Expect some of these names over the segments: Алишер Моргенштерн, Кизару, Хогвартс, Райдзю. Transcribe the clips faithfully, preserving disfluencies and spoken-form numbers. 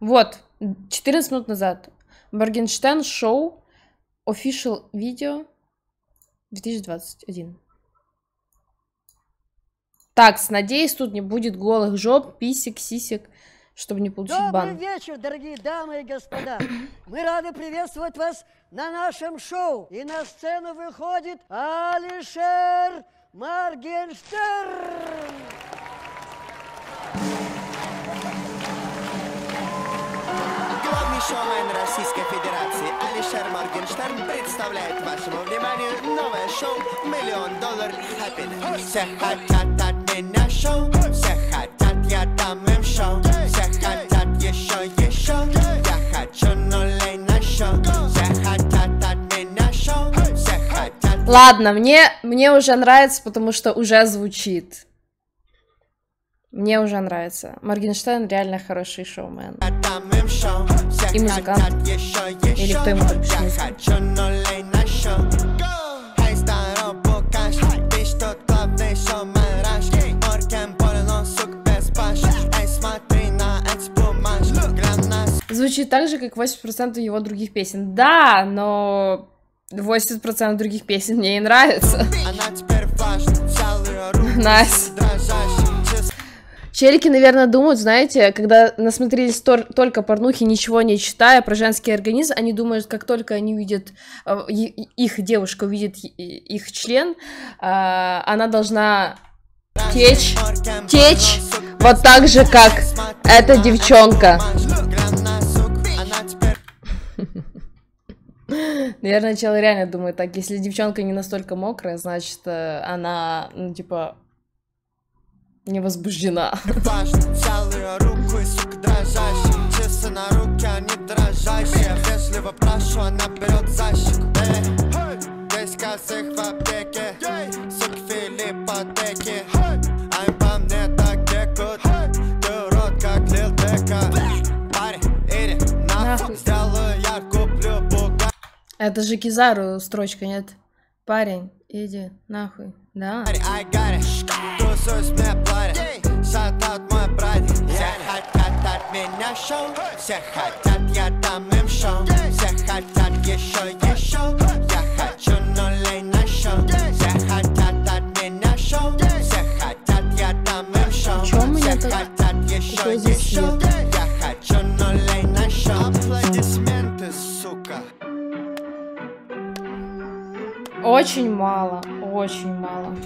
Вот, четырнадцать минут назад. Моргенштерн шоу official видео две тысячи двадцать один. Так, надеюсь, тут не будет голых жоп, писек, сисек, чтобы не получить бан. Добрый вечер, дорогие дамы и господа. Мы рады приветствовать вас на нашем шоу. И на сцену выходит Алишер Моргенштерн. Главный шоумен Российской Федерации Алишер Моргенштерн представляет вашему вниманию новое шоу «Миллион доллар happiness». Все хотят от меня шоу, все хотят, я дам им шоу. Все хотят еще, еще, я хочу нулей на шоу. Все хотят от меня шоу, все хотят... Ладно, мне, мне уже нравится, потому что уже звучит. Мне уже нравится. Моргенштерн реально хороший шоумен. И музыкант. Или кто ему так пишет. Звучит так же, как восемьдесят процентов его других песен. Да, но восемьдесят процентов других песен мне и нравится. Найс. Челики, наверное, думают, знаете, когда насмотрелись только порнухи, ничего не читая про женский организм, они думают, как только они увидят, их девушка увидит их член, она должна течь, течь, вот так же, как эта девчонка. Наверное, человек реально думает так, если девчонка не настолько мокрая, значит, она, ну, типа... не возбуждена. Это же Кизару строчка, нет? Парень, иди нахуй. Да. Чё мне так? Что здесь нет? Аплодисменты, сука. Очень мало, очень мало.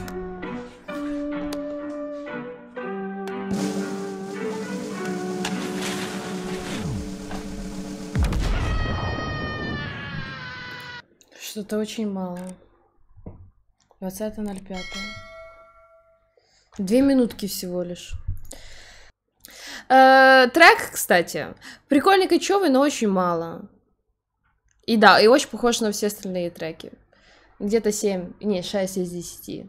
Что-то очень мало. двадцатое ноль пятое. Две минутки всего лишь. Э-э, трек, кстати, прикольный, кочевый, но очень мало. И да, и очень похож на все остальные треки. Где-то семь, не, шесть из десяти.